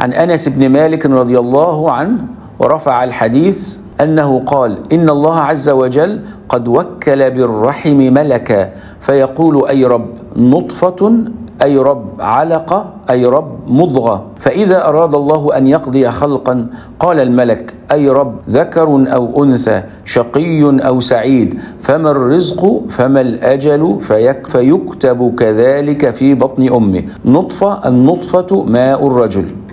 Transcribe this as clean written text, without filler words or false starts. عن أنس بن مالك رضي الله عنه ورفع الحديث أنه قال: إن الله عز وجل قد وكل بالرحم ملكا فيقول: أي رب نطفة، أي رب علقة، أي رب مضغة. فإذا أراد الله أن يقضي خلقا قال الملك: أي رب ذكر أو أنثى، شقي أو سعيد، فما الرزق فما الأجل، فيكتب كذلك في بطن أمه. نطفة، النطفة ماء الرجل.